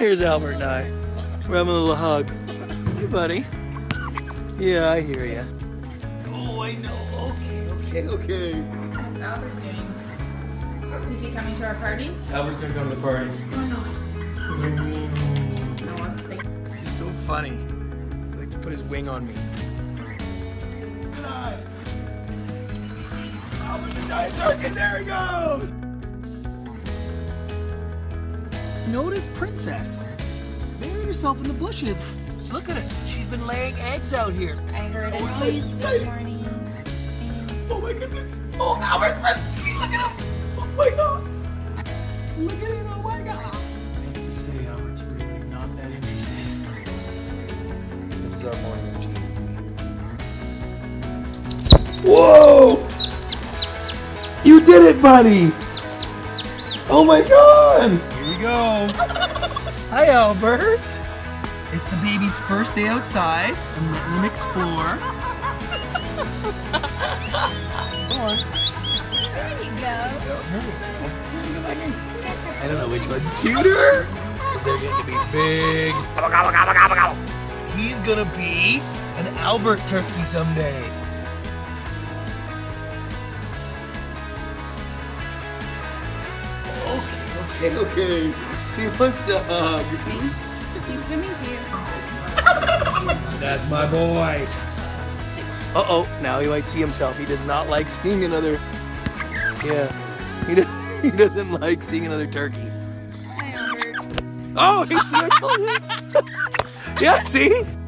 Here's Albert and I. We're having a little hug. Hey, buddy. Yeah, I hear ya. Oh, I know. Okay, okay, okay. Albert's doing. Is he coming to our party? Albert's gonna come to the party. Oh, no. He's so funny. He likes to put his wing on me. Albert the giant circus. There he goes. Notice Princess. Bury yourself in the bushes. Look at her. She's been laying eggs out here. I heard a noise this morning. Oh my goodness. Oh, Albert's friends. Look at him. Oh my God. Look at him. Oh my God. I have to say, Albert's really not that interesting. This is our morning routine. Whoa! You did it, buddy. Oh my God. Here we go. Hi, Albert. It's the baby's first day outside. I'm letting him explore. Come on. There you go. I don't know which one's cuter. They're going to be big. He's going to be an Albert turkey someday. Okay, okay. He wants to hug. He's swimming to you. That's my boy. Uh-oh, now he might see himself. He does not like seeing another... Yeah. He doesn't like seeing another turkey. Hi, Albert. Oh, he see, I told you. Yeah, see?